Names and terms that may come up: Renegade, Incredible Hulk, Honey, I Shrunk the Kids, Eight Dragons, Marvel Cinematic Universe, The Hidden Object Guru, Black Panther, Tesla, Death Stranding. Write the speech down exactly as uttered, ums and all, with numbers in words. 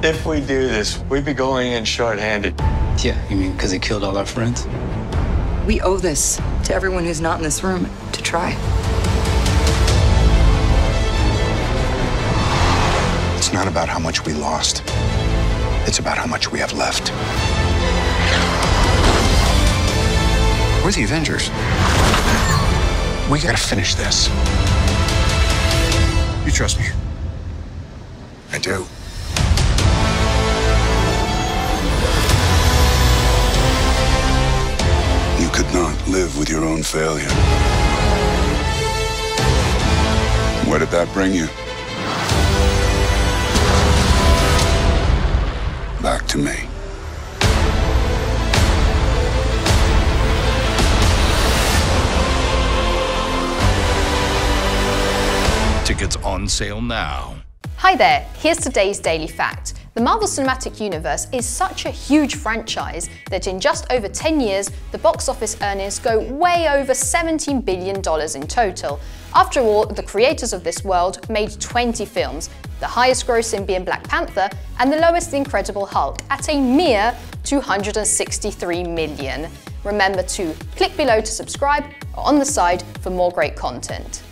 If we do this, we'd be going in shorthanded. Yeah, you mean because he killed all our friends? We owe this to everyone who's not in this room to try. It's not about how much we lost. It's about how much we have left. We're the Avengers. We gotta finish this. You trust me? I do. You could not live with your own failure. Where did that bring you? Back to me. Tickets on sale now. Hi there, here's today's Daily Fact. The Marvel Cinematic Universe is such a huge franchise that in just over ten years, the box office earnings go way over seventeen billion dollars in total. After all, the creators of this world made twenty films, the highest grossing being Black Panther and the lowest the Incredible Hulk, at a mere two hundred sixty-three million dollars. Remember to click below to subscribe or on the side for more great content.